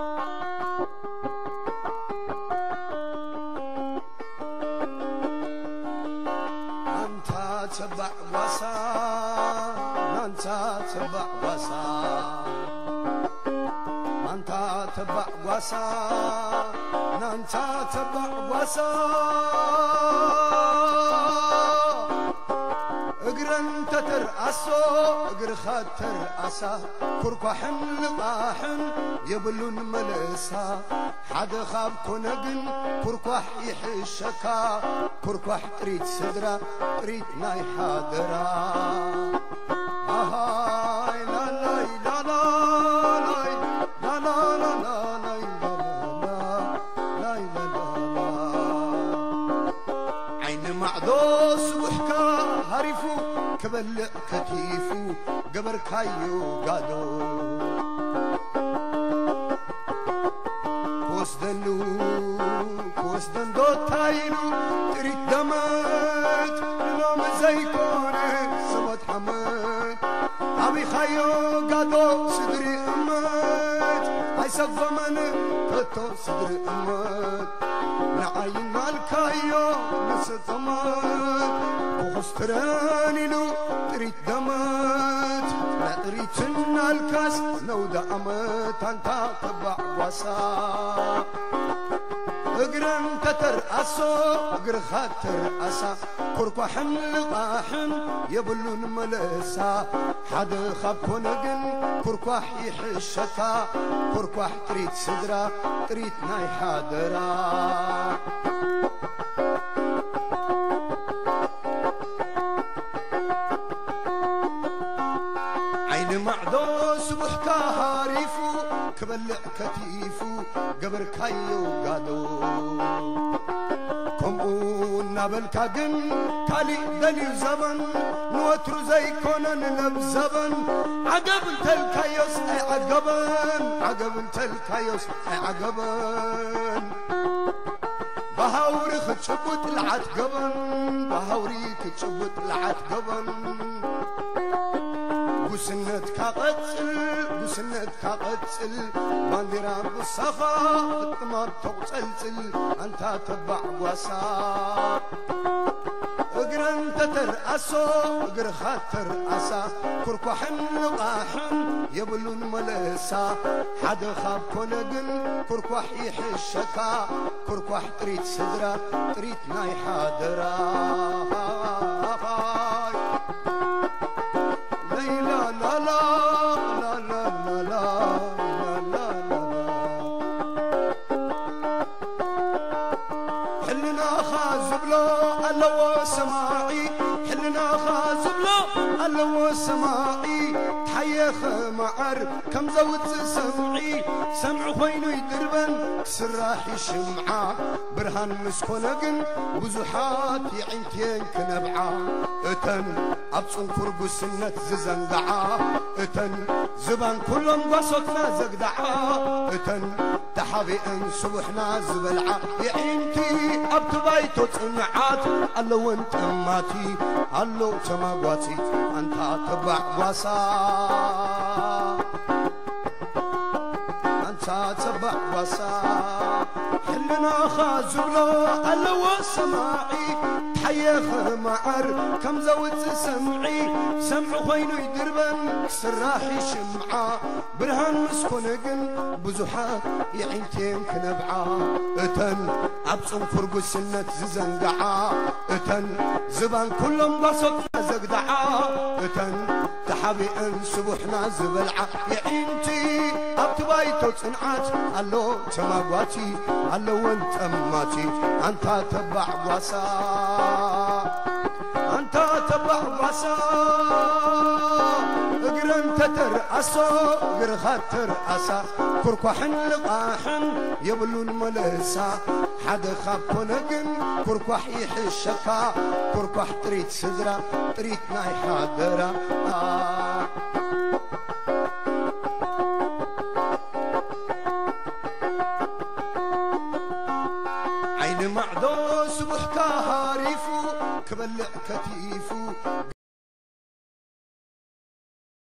أنت تبع وسام، أنت تبع وسام، أنت تبع وسام، أنت تبع وسام. اقر انت ترأسو اقر خد ترأسا كركو حمل طاحن يبلون ملسا حد خاب كنقن كركوح يحشكا كركوح تريد صدرا تريد ناي حادرا هاي لا لا لا لا لا لا لا لا لا لا عين معدوس وحكا هريفو كبل كتيفو قبر كايو قادو كوسدنو كوسدن دو تاينو تريد دمت لنوم زيكوني سمت حمد عبي خايو قادو صدري امت هاي سفمن تتو صدري امت نعاين مالكايو نستمت وخسراني لو تريد دمات لا تريد سنة الكاس نودة أمات أنت تبع وسا اقرا انت ترأسو اقرا خد ترأسا كركو حمل طاحن يبلون ملسا حد خاب كونقن كركوح يحشتا كركوح تريد صدرا تريد ناي حادرا معدوس وحكا هاريفو كبلع كتيفو قبر كايو قادو كمو نابل كاقن تالي دليو زبن نوترو زي كونن نبزبن عقب تلكايوس اي عقبن عقب تلكايوس اي عقبن بهاوري خدشبو طلعت قبن بهاوري خدشبو طلعت قبن بسنت كاقتل بسنت كاقتل بانديرا بالصفا الطمار تقتلتل انت تبع وسا اقرا انت ترأسو اقرا خد ترأسا كركو حمل طاحن يبلون ملسا حد خاب كونقن كركو يحشكا كركو تريد صدرا تريد ناي حادرا سماعي تحيخ معر كم زوت سمعي سمع خوينو يدربن سراحي شمعة برهان مسكونقن بزحات يعينتين كنبعة اتن ابصن فرقو سنة ززندعة اتن زبان كلهم وسطنا زقدعة اتن تحبي ان صبحنا زبلعة يعينتي ابتبايتو تنعات اللو انت اماتي اللو تماغواتي انت تبع وسا انت تبع وسا حلنا خازبلو اللو سماعي حياخ معر كم زوت سمعي سمع خوينو يدربن سراحي شمعة برهان مسكونقن بزحات يعينتين كنبعة اتن عبصن فرقو سنة ززنقعة اتن زبان كلهم بسطنا زقدعة اتن تحبي ان سبحنا زبلعة يعينتي ابتبايتو تنعات اللو تماغواتي اللو انت اماتي انت تبع وسا أنت تبع وسا اقر انت ترأسو اقر خد ترأسا كركو حمل طاحن يبلون ملسا حد خاب كونقن كركو يحشكا كركو تريد صدرا تريد ناي حادرا عين معدوس وحكا هاريفو كبلع كتيفو